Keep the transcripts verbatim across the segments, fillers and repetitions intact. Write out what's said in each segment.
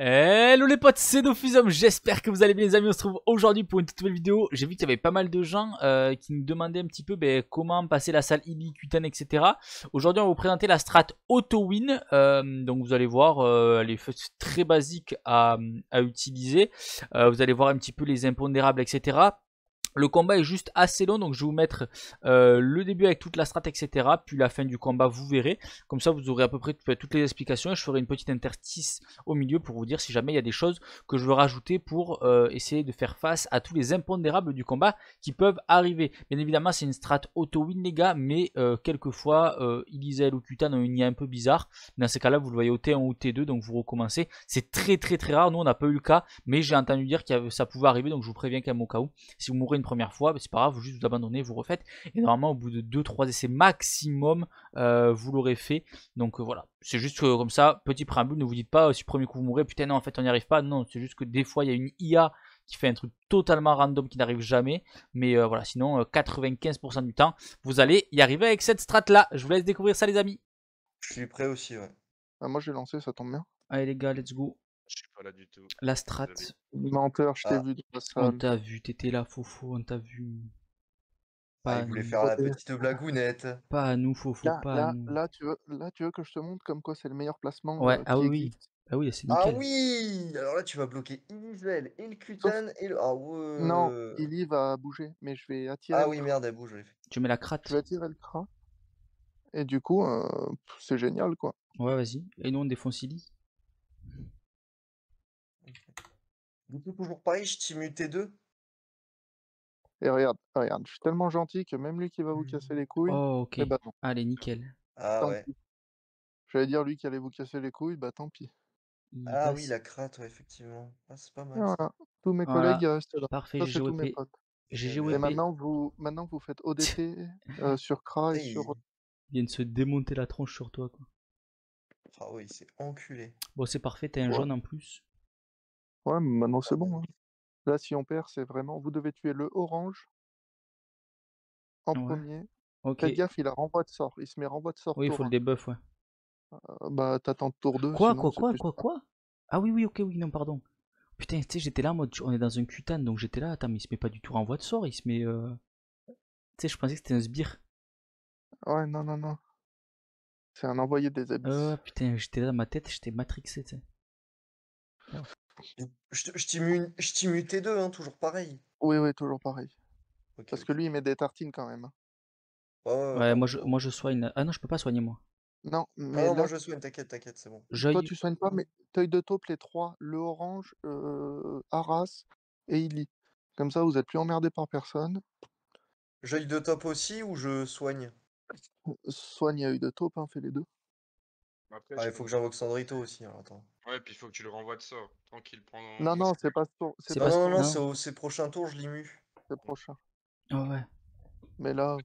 Hello les potes, c'est Dofuzéum, j'espère que vous allez bien les amis, on se trouve aujourd'hui pour une toute nouvelle vidéo. J'ai vu qu'il y avait pas mal de gens euh, qui nous demandaient un petit peu ben, comment passer la salle Ibi, Qu'Tan, et cetera. Aujourd'hui on va vous présenter la strat auto-win, euh, donc vous allez voir, euh, elle est très basique à, à utiliser, euh, vous allez voir un petit peu les impondérables, et cetera. Le combat est juste assez long, donc je vais vous mettre euh, le début avec toute la strat, et cetera. Puis la fin du combat, vous verrez. Comme ça, vous aurez à peu près toutes les explications. Et je ferai une petite interstice au milieu pour vous dire si jamais il y a des choses que je veux rajouter pour euh, essayer de faire face à tous les impondérables du combat qui peuvent arriver. Bien évidemment, c'est une strat auto-win, les gars. Mais euh, quelquefois, euh, Ilyzaëlle ou Qu'Tan ont une I A un peu bizarre. Dans ces cas-là, vous le voyez au T un ou au T deux, donc vous recommencez. C'est très, très, très rare. Nous, on n'a pas eu le cas. Mais j'ai entendu dire que ça pouvait arriver. Donc je vous préviens quand même au cas où. Si vous mourrez une première fois, c'est pas grave, vous juste vous abandonnez, vous refaites, et normalement au bout de deux trois essais maximum, euh, vous l'aurez fait, donc euh, voilà, c'est juste euh, comme ça, petit préambule, ne vous dites pas euh, si premier coup vous mourrez, putain non en fait on n'y arrive pas, non, c'est juste que des fois il y a une I A qui fait un truc totalement random qui n'arrive jamais, mais euh, voilà, sinon euh, quatre-vingt-quinze pour cent du temps, vous allez y arriver avec cette strat là, je vous laisse découvrir ça les amis. Je suis prêt aussi, ouais. Ah, moi je vais lancer, ça tombe bien. Allez les gars, let's go. Je suis pas là du tout. La strat. Menteur, je t'ai ah. vu dans la salle. On t'a vu, t'étais là, Fofo, on t'a vu. Pas ah, il voulait faire la petite blagounette. Pas à nous, Fofo, là, pas là, à nous. Là tu, veux, là, tu veux que je te montre comme quoi c'est le meilleur placement. Ouais, euh, ah, oui. ah oui, c'est nickel. Ah oui. Alors là, tu vas bloquer Ilyzaëlle et le Qu'Tan et le... Ah ouais. Non, Ili va bouger, mais je vais attirer... Ah oui, merde, elle bouge. Tu mets la cratte. Tu vas attirer le crat. Et du coup, euh, c'est génial, quoi. Ouais, vas-y. Et nous, on défonce Ili. Du coup, toujours pareil, je timule T deux. Et regarde, regarde, je suis tellement gentil que même lui qui va vous casser les couilles. Oh, ok. Bah, allez, nickel. Ah, tant ouais. J'allais dire, lui qui allait vous casser les couilles, bah tant pis. Il ah passe. Oui, la cratte, ouais, effectivement. Ah, c'est pas mal. Voilà. Tous mes voilà. collègues restent là. Parfait, j'ai tous mes potes. Et maintenant vous, maintenant, vous faites O D T euh, sur Kra et, et sur. Ils viennent se démonter la tronche sur toi, quoi. Ah oui, c'est enculé. Bon, c'est parfait, t'as un ouais. jaune en plus. Ouais, mais maintenant c'est bon. Hein. Là, si on perd, c'est vraiment... Vous devez tuer le orange en ouais. premier. Okay. Faites gaffe, il a renvoi de sort. Il se met renvoi de sort. Oui, il faut un. le debuff, ouais. Euh, bah, t'attends tour deux. Quoi, sinon, quoi, quoi, quoi, quoi, quoi Ah oui, oui, ok, oui, non, pardon. Putain, tu sais, j'étais là en mode... On est dans un Qu'Tan, donc j'étais là. Attends, mais il se met pas du tout renvoi de sort. Il se met... Euh... Tu sais, je pensais que c'était un sbire. Ouais, non, non, non. C'est un envoyé des abysses. Euh, putain, j'étais là dans ma tête, j'étais matrixé, tu sais. Oh. Je, je timule T deux, hein, toujours pareil. Oui, oui, toujours pareil. Okay, Parce okay. que lui, il met des tartines quand même. Oh, ouais, moi je, moi je soigne. Ah non, je peux pas soigner moi. Non, mais ah, non, là, moi je soigne, t'inquiète, t'inquiète, c'est bon. Je... Toi, tu soignes pas, mais t'œil de taupe, les trois, le orange, euh, Aras et Ili. Comme ça, vous êtes plus emmerdés par personne. J'œil de taupe aussi ou je soigne? Soigne et œil de taupe, hein, fais les deux. Après, ah, il faut que j'invoque Sandrito aussi. Alors, attends. Ouais, puis il faut que tu le renvoies de sort. Tranquille, prends. Non, non, c'est pas ce tour. C'est pas... Non, non, non, c'est prochain tour, je l'immu. C'est prochain. Ah ouais. Mais là,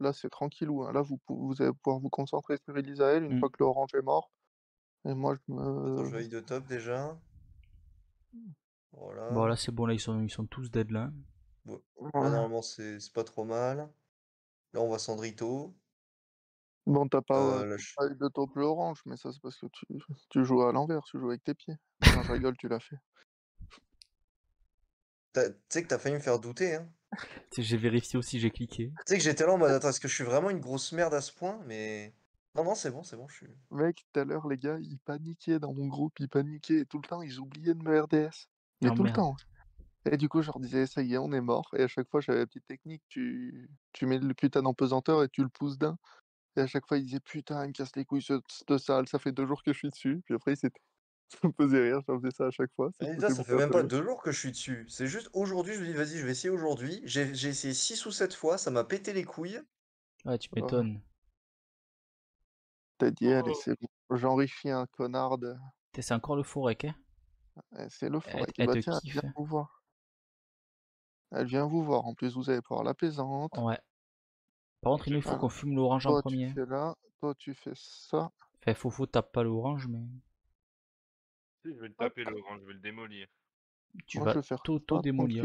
là c'est tranquille. Hein. Là, vous, vous allez pouvoir vous concentrer sur Ilyzaëlle une mm. fois que l'orange est mort. Et moi, je me. Attends, je vais de top déjà. Voilà. Bon, là, c'est bon. Là, ils sont, ils sont tous dead là. Bon. Voilà. Là, normalement, c'est pas trop mal. Là, on voit Sandrito. Bon, t'as pas euh, euh, de taupe l'orange, mais ça c'est parce que tu, tu joues à l'envers, tu joues avec tes pieds. Non, je rigole, tu l'as fait. Tu sais que t'as failli me faire douter, hein. J'ai vérifié aussi, j'ai cliqué. Tu sais que j'étais là en mode, attends, est-ce que je suis vraiment une grosse merde à ce point, mais... Non, non, c'est bon, c'est bon, je suis... Mec, tout à l'heure, les gars, ils paniquaient dans mon groupe, ils paniquaient, et tout le temps, ils oubliaient de me R D S. Mais oh, tout merde. le temps. Et du coup, je leur disais, ça y est, on est mort. Et à chaque fois, j'avais la petite technique, tu, tu mets le Qu'Tan en pesanteur et tu le pousses d'un. Et à chaque fois, il disait putain, il me casse les couilles cette salle, ça fait deux jours que je suis dessus. Puis après, c'était... ça me faisait rire, je faisais ça à chaque fois. Ça, ça fait même pas deux jours que je suis dessus. C'est juste aujourd'hui, je me dis, vas-y, je vais essayer aujourd'hui. J'ai essayé six ou sept fois, ça m'a pété les couilles. Ouais, tu m'étonnes. Ouais. T'as dit, allez, c'est bon. J'enrichis un connard de. C'est encore le Forec, hein. Ouais, c'est le Forec. Elle, elle, bah, tiens, elle vient vous voir. Elle vient vous voir. En plus, vous allez pouvoir la plaisante. Ouais. Par contre, il nous faut qu'on fume l'orange en premier. Toi, tu fais là. Toi, tu fais ça. Fait, Fofo tape pas l'orange, mais... Si, je vais le taper l'orange, je vais le démolir. Tu Moi, vas t'auto-démolir.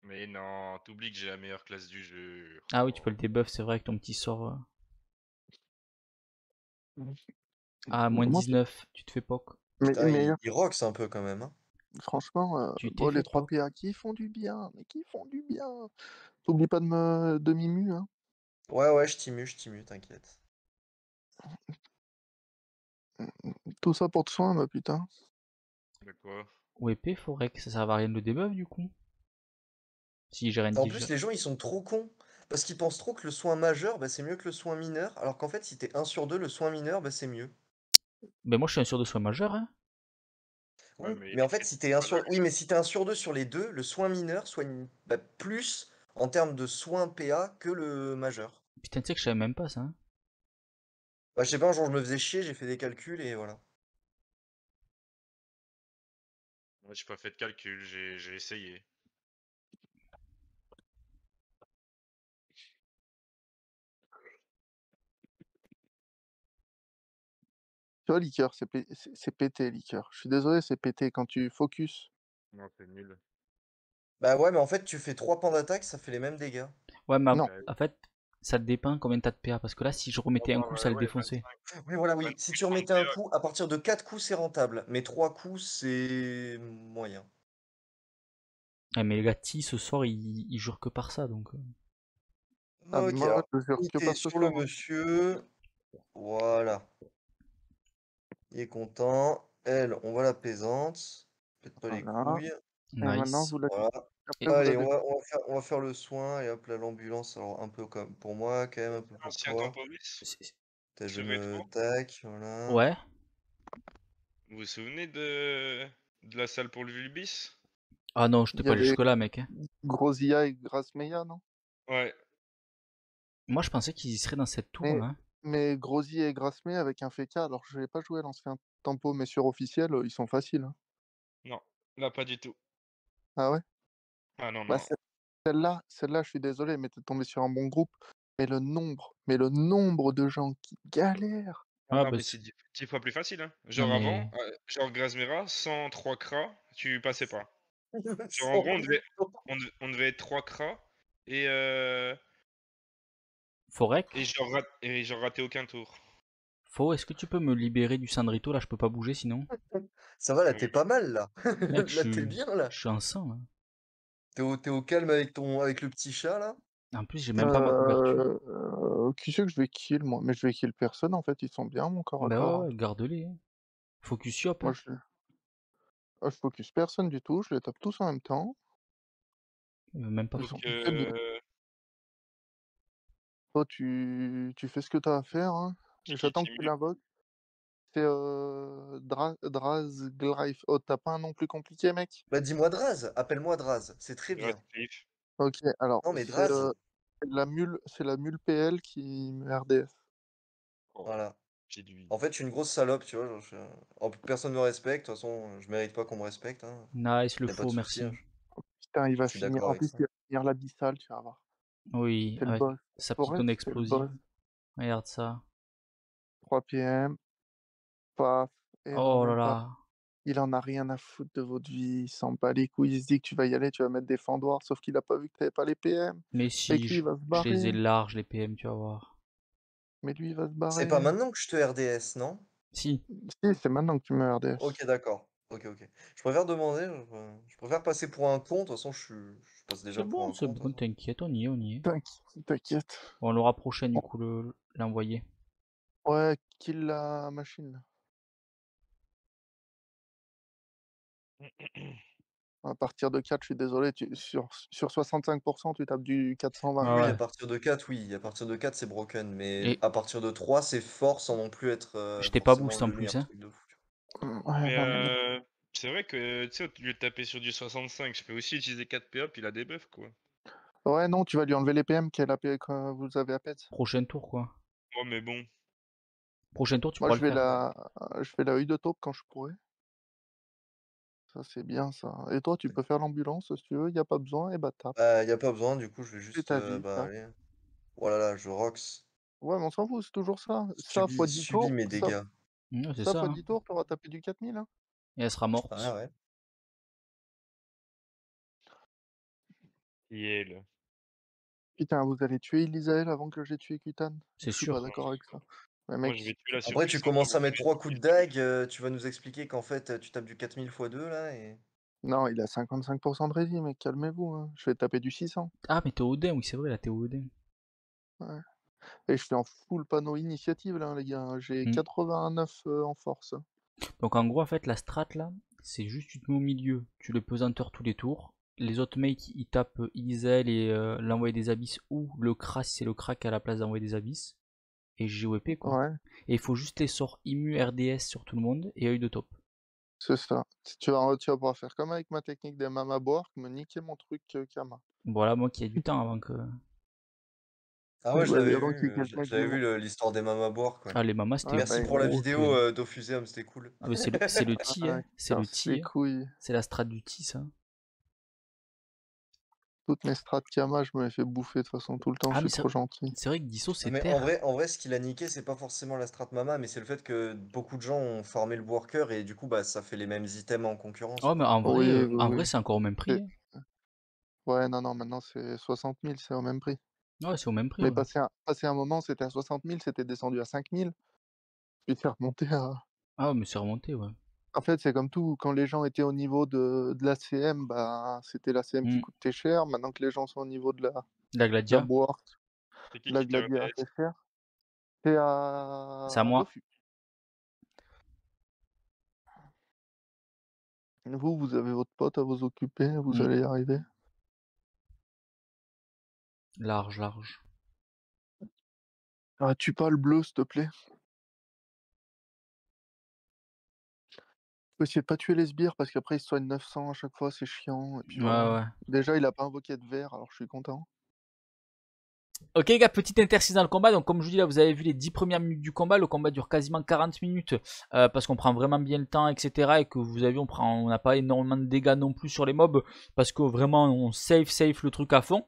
Mais non, t'oublies que j'ai la meilleure classe du jeu. Ah oui, tu peux le débuff, c'est vrai, avec ton petit sort. Euh... Ah, moins dix-neuf, tu te fais poke. Mais, Putain, mais... Il, il roxe un peu quand même. Hein. Franchement, euh, oh, les trois P A qui font du bien, mais qui font du bien. T'oublies pas de me de m'immu, hein. Ouais, ouais, je t'immu, je t'immu, t'inquiète. Tout ça pour te soin, bah putain. De quoi? Ou épée, Forex, ça sert à rien de le débuff du coup. Si j'ai rien dit. En plus, les gens ils sont trop cons. Parce qu'ils pensent trop que le soin majeur bah, c'est mieux que le soin mineur. Alors qu'en fait, si t'es un sur deux, le soin mineur bah, c'est mieux. Bah, moi je suis un sur deux soin majeur, hein. Oui, ouais, mais... mais en fait, si t'es un sur... oui, mais si t'es un sur deux sur les deux, le soin mineur soigne bah, plus en termes de soin P A que le majeur. Putain, tu sais que je savais même pas ça. Hein. Bah, je sais pas, un jour je me faisais chier, j'ai fait des calculs et voilà. Moi, j'ai pas fait de calcul, j'ai essayé. Tu vois, liqueur, c'est p... pété, liqueur. Je suis désolé, c'est pété quand tu focus. Non, c'est nul. Bah ouais, mais en fait, tu fais trois pans d'attaque, ça fait les mêmes dégâts. Ouais, mais non. En fait, ça dépend combien t'as de P A. Parce que là, si je remettais oh, un bah, coup, ouais, ça allait ouais, défoncer. vingt-cinq. Oui, voilà, oui. Si tu remettais un coup, à partir de quatre coups, c'est rentable. Mais trois coups, c'est moyen. Ah, mais les gars, T, ce soir, il... il jure que par ça, donc... Ah, ok, alors, je jure que par sur le monsieur... Voilà. Il est content. Elle, on voit la plaisante. Peut-être pas voilà. Les couilles. Nice. Maintenant, vous la... voilà. Après, allez, vous on, va, on, va faire, on va faire le soin et hop là l'ambulance. Alors un peu comme pour moi, quand même un peu pour toi. T'as je me tac, voilà. Ouais. Vous vous souvenez de, de la salle pour le Vulbis? Ah non, je t'ai pas allé jusque là, mec. Hein. Grosilla et Grasmeia, non? Ouais. Moi, je pensais qu'ils y seraient dans cette tour, mais... là. Mais Grosier et Grasmé avec un F K, alors je vais pas jouer à lancer un tempo, mais sur officiel, ils sont faciles. Non, là pas du tout. Ah ouais? Ah non, non. Bah, celle-là, celle-là, je suis désolé, mais t'es tombé sur un bon groupe. Mais le nombre, mais le nombre de gens qui galèrent. Ah, ah bah, mais c'est dix fois plus facile. Hein. Genre mais... avant, euh, genre Grasmera, sans trois cras, tu passais pas. Genre en gros, on devait, on, devait, on devait être trois cras et. Euh... Forek. Et j'en rat... ratais aucun tour. Faux, est-ce que tu peux me libérer du Sandrito là? Je peux pas bouger sinon. Ça va là, t'es pas mal là. Mec, là je... t'es bien là. Je suis en sang là. T'es au... au calme avec ton avec le petit chat là. En plus j'ai même euh... pas ma couverture. Euh... Qui c'est que je vais kill moi? Mais je vais kill personne en fait, ils sont bien mon corps. Bah corps. Ouais, garde-les. Focus yop. Moi je... Oh, je focus personne du tout, je les tape tous en même temps. Même pas. Oh, tu... tu fais ce que t'as à faire, hein. J'attends que tu l'invoques. C'est euh... Dra... Draz Glife. Oh, t'as pas un nom plus compliqué, mec? Bah dis-moi Draz, appelle-moi Draz, c'est très bien. Ok, alors, non, mais Draz... le... la mule... c'est la mule P L qui R D F. Oh, voilà. Du... En fait, je suis une grosse salope, tu vois. Genre, je... oh, personne me respecte, de toute façon, je mérite pas qu'on me respecte. Hein. Nice, le faux, merci. Oh, putain, il va finir, en plus, il va finir l'abyssal, tu vas voir. Oui, avec sa petite tonne explosive. Regarde ça. trois P M. Paf. Oh là là. Il en a rien à foutre de votre vie. Il s'en bat les couilles. Il se dit que tu vas y aller, tu vas mettre des fendoirs. Sauf qu'il a pas vu que t'avais pas les P M. Mais si, je, je les ai larges, les P M, tu vas voir. Mais lui, il va se barrer. C'est pas maintenant que je te R D S, non? Si. Si, c'est maintenant que tu me R D S. Ok, d'accord. Ok, ok. Je préfère demander, je, je préfère passer pour un con, de toute façon je, je passe déjà pour bon, un con. C'est bon, t'inquiète, on y est, on y est. T'inquiète. On l'aura prochaine du coup, l'envoyer. Le, ouais, kill la machine. À partir de quatre, je suis désolé, tu, sur, sur soixante-cinq pour cent tu tapes du quatre cent vingt. Ah ouais. Oui, à partir de quatre, oui, à partir de quatre c'est broken, mais et... à partir de trois c'est fort sans non plus être... Euh, je t'ai pas boost en plus, hein. Ouais, euh, c'est vrai que tu sais, au lieu de taper sur du soixante-cinq, je peux aussi utiliser quatre P A puis la débuff quoi. Ouais, non, tu vas lui enlever les P M qu'elle a payé quand vous avez à pète. Prochain tour quoi. Ouais, mais bon. Prochain tour, tu pourras le faire. La... Je fais la œil de taupe quand je pourrai. Ça, c'est bien ça. Et toi, tu peux faire l'ambulance si tu veux, y a pas besoin, et bah tape. Euh, y a pas besoin, du coup, je vais juste. Euh, vie, bah, aller. Voilà, là, je rox. Ouais, mais on s'en fout, c'est toujours ça. Ça, fois dix tours. Mes dégâts. Ça... Mmh, ça, ça fois hein. dix tours, t'auras tapé du quatre mille. Hein. Et elle sera morte. Ah ouais. Yel. Putain, vous allez tuer Ilyzaëlle avant que j'ai tué Qu'Tan. C'est sûr. Je suis pas d'accord avec ça. Ouais, mec. Moi, je vais tuer la surprise. Après, tu commences à mettre trois coups de dague, euh, tu vas nous expliquer qu'en fait, tu tapes du quatre mille fois deux, là, et... Non, il a cinquante-cinq pour cent de rési, mec, calmez-vous, hein. Je vais taper du six cents. Ah, mais t'es Odin, oui, c'est vrai, là, t'es Odin. Ouais. Et je suis en full panneau initiative, là, les gars. J'ai hmm. quatre-vingt-neuf euh, en force. Donc, en gros, en fait, la strat, là, c'est juste tu te mets au milieu, tu le pesanteurs tous les tours. Les autres mecs, ils tapent Ilyzaëlle et euh, l'envoyer des abysses ou le crash, c'est le crack à la place d'envoyer des abysses. Et G O E P, quoi. Ouais. Et il faut juste les sorts I M U, R D S sur tout le monde et œil de top. C'est ça. Tu vas, tu vas pouvoir faire comme avec ma technique des Mama Bork, me niquer mon truc euh, Kama. Voilà, moi qui ai du temps avant que... Ah ouais, j'avais vu l'histoire des Mama Bork. Ouais. Ah, les Mamas, c'était... Ah, merci bah, pour la vidéo que... euh, Dofuzéum, c'était cool. Ah, c'est le T, hein. C'est le T. C'est la strat du T, ça. Toutes mes strats Kama, je me les fais bouffer de toute façon tout le temps, ah, je suis trop gentil. C'est vrai que Disso, c'est terre. En vrai, en vrai, ce qu'il a niqué, c'est pas forcément la strat Mama, mais c'est le fait que beaucoup de gens ont farmé le worker et du coup, bah, ça fait les mêmes items en concurrence. Oh, mais en vrai, oui, euh, oui, en oui. vrai c'est encore au même prix. Hein. Ouais, non, non, maintenant c'est soixante mille, c'est au même prix. Ouais, c'est au même prix. Mais ouais. passé, un, passé un moment, c'était à soixante mille, c'était descendu à cinq mille, puis c'est remonté à... Ah, mais c'est remonté, ouais. En fait, c'est comme tout, quand les gens étaient au niveau de, de la C M, bah, c'était la C M mmh. qui coûtait cher. Maintenant que les gens sont au niveau de la... La Gladia. De la, qui la qui Gladia, c'est cher. C'est à... C'est à moi. Vous, vous avez votre pote à vous occuper, vous mmh. allez y arriver. Large, large. Ah, tue pas le bleu, s'il te plaît. Je peux essayer de pas tuer les sbires parce qu'après ils se soignent neuf cents à chaque fois, c'est chiant. Et puis, ouais, euh, ouais. Déjà il a pas invoqué de vert, alors je suis content. Ok les gars, petite interstice dans le combat. Donc comme je vous dis là, vous avez vu les dix premières minutes du combat. Le combat dure quasiment quarante minutes euh, parce qu'on prend vraiment bien le temps, et cetera. Et que vous avez vu, on prend, on n'a pas énormément de dégâts non plus sur les mobs parce que vraiment on save, save le truc à fond.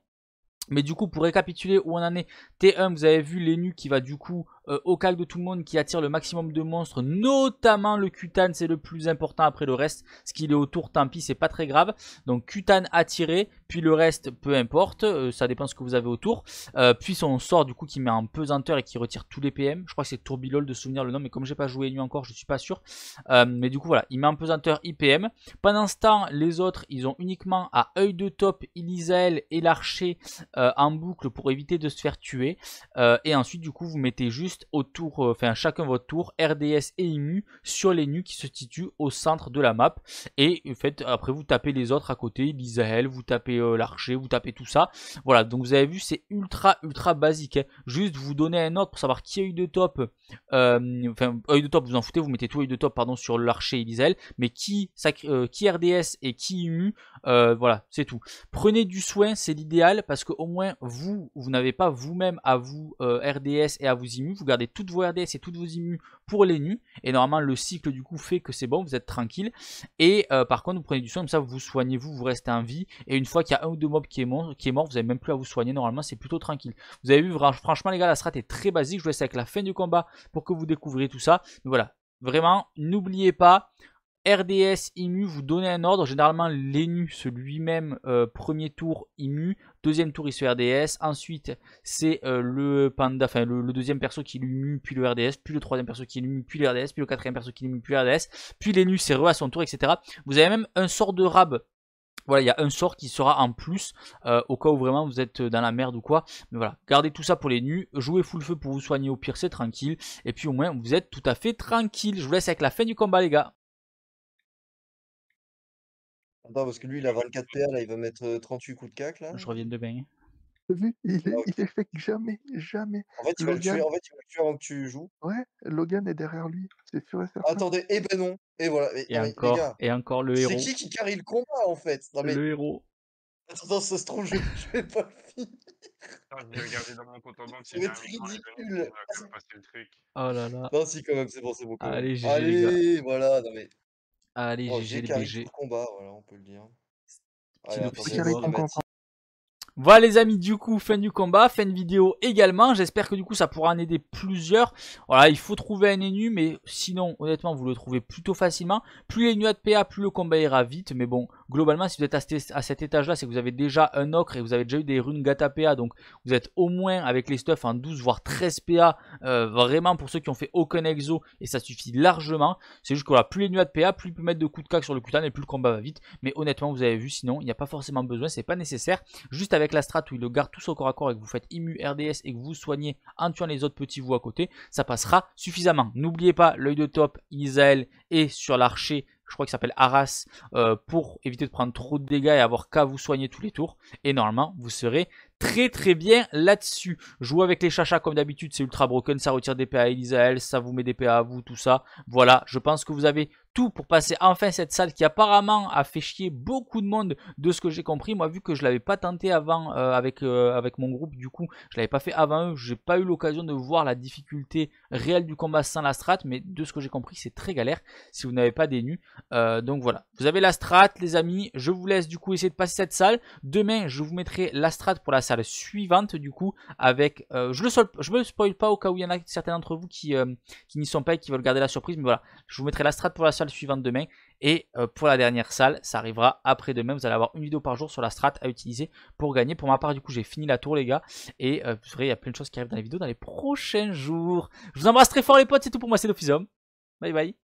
Mais du coup, pour récapituler où on en est, T un, vous avez vu l'Enu qui va du coup euh, au calque de tout le monde, qui attire le maximum de monstres, notamment le Qu'Tan, c'est le plus important après le reste. Ce qu'il est autour, tant pis, c'est pas très grave. Donc Qu'Tan attiré, puis le reste, peu importe, euh, ça dépend ce que vous avez autour. Euh, puis son sort du coup qui met en pesanteur et qui retire tous les P M. Je crois que c'est Tourbilol de souvenir le nom, mais comme j'ai pas joué Enu encore, je suis pas sûr. Euh, mais du coup, voilà, il met en pesanteur I P M. Pendant ce temps, les autres, ils ont uniquement à œil de top, Ilyzaëlle et l'archer. Euh, en boucle pour éviter de se faire tuer euh, et ensuite du coup vous mettez juste autour, enfin euh, chacun votre tour R D S et I M U sur les nus qui se situent au centre de la map et en fait, après vous tapez les autres à côté, Ilyzaëlle, vous tapez euh, l'archer, vous tapez tout ça, voilà. Donc vous avez vu, c'est ultra ultra basique, hein. Juste vous donnez un ordre pour savoir qui a eu de top, euh, enfin œil de top vous en foutez, vous mettez tout œil de top pardon sur l'archer Ilyzaëlle, mais qui, euh, qui R D S et qui I M U, euh, voilà c'est tout. Prenez du soin, c'est l'idéal parce que au moins vous, vous n'avez pas vous-même à vous euh, R D S et à vous I M U, vous gardez toutes vos R D S et toutes vos I M U pour les nus et normalement le cycle du coup fait que c'est bon, vous êtes tranquille et euh, par contre vous prenez du soin, comme ça vous soignez, vous vous restez en vie et une fois qu'il y a un ou deux mobs qui est mort, qui est mort vous n'avez même plus à vous soigner, normalement c'est plutôt tranquille. Vous avez vu, franchement les gars, la strat est très basique, je vous laisse avec la fin du combat pour que vous découvriez tout ça. Mais voilà, vraiment n'oubliez pas R D S, I M U, vous donnez un ordre, généralement l'Enu, celui-même, euh, premier tour I M U, deuxième tour il se R D S, ensuite c'est euh, le panda, enfin le, le deuxième perso qui l'I M U, puis le R D S, puis le troisième perso qui l'I M U, puis le R D S, puis le quatrième perso qui l'I M U, puis le R D S, puis l'Enu c'est re à son tour, et cetera. Vous avez même un sort de rab. Voilà, il y a un sort qui sera en plus euh, au cas où vraiment vous êtes dans la merde ou quoi. Mais voilà, gardez tout ça pour les nus. Jouez full feu pour vous soigner au pire, c'est tranquille. Et puis au moins vous êtes tout à fait tranquille. Je vous laisse avec la fin du combat les gars. Attends, parce que lui il a vingt-quatre P A là, il va mettre trente-huit coups de cac là. Je reviens de bain. T'as vu, il ah, okay. Effectue jamais, jamais. En fait, il Logan... va le tuer, en fait, il va le tuer avant que tu joues. Ouais, Logan est derrière lui, c'est sûr et certain. Attendez, et ben non, et voilà. Et, et, encore, les gars, et encore le héros. C'est qui qui carry le combat en fait? Non, mais... Le héros. Attends, ça se trouve, je, je vais pas le finir. J'ai regardé dans mon compte en banque, c'est ridicule. Oh là là. Non, si, quand même, c'est bon, c'est bon. Allez, G G. Allez, voilà, non mais. Allez, oh, G G les B G. Combat, voilà, on peut le dire. Allez, attendez, voilà les amis, du coup, fin du combat, fin de vidéo également. J'espère que du coup, ça pourra en aider plusieurs. Voilà, il faut trouver un Enu, mais sinon, honnêtement, vous le trouvez plutôt facilement. Plus l'Enu a de P A, plus le combat ira vite, mais bon... globalement, si vous êtes à, à cet étage-là, c'est que vous avez déjà un ocre et vous avez déjà eu des runes gata P A. Donc, vous êtes au moins avec les stuffs en douze voire treize P A. Euh, vraiment, pour ceux qui ont fait aucun exo, et ça suffit largement. C'est juste que voilà, plus les nuages de P A, plus il peut mettre de coups de cac sur le Qu'Tan et plus le combat va vite. Mais honnêtement, vous avez vu, sinon, il n'y a pas forcément besoin, c'est pas nécessaire. Juste avec la strat où il le garde tous au corps à corps et que vous faites immu R D S et que vous soignez en tuant les autres petits vous à côté, ça passera suffisamment. N'oubliez pas l'œil de top, Ilyzaëlle et sur l'archer, je crois qu'il s'appelle Aras, euh, pour éviter de prendre trop de dégâts et avoir qu'à vous soigner tous les tours. Et normalement, vous serez très très bien là-dessus. Jouer avec les chachas comme d'habitude, c'est ultra broken, ça retire des P A à Ilyzaëlle, ça vous met des P A à vous, tout ça. Voilà, je pense que vous avez tout pour passer enfin cette salle qui apparemment a fait chier beaucoup de monde de ce que j'ai compris. Moi, vu que je ne l'avais pas tenté avant euh, avec, euh, avec mon groupe, du coup, je ne l'avais pas fait avant eux, je n'ai pas eu l'occasion de voir la difficulté réelle du combat sans la strat, mais de ce que j'ai compris, c'est très galère si vous n'avez pas des nus. Euh, donc voilà, vous avez la strat, les amis, je vous laisse du coup essayer de passer cette salle. Demain, je vous mettrai la strat pour la salle suivante du coup avec euh, je le sol, je me spoil pas au cas où il y en a certains d'entre vous qui, euh, qui n'y sont pas et qui veulent garder la surprise, mais voilà, je vous mettrai la strat pour la salle suivante demain. Et euh, pour la dernière salle, ça arrivera après demain. Vous allez avoir une vidéo par jour sur la strat à utiliser pour gagner. Pour ma part, du coup, j'ai fini la tour, les gars. Et euh, vous verrez, il y a plein de choses qui arrivent dans les vidéos dans les prochains jours. Je vous embrasse très fort, les potes. C'est tout pour moi, c'est Dofuzéum. Bye bye.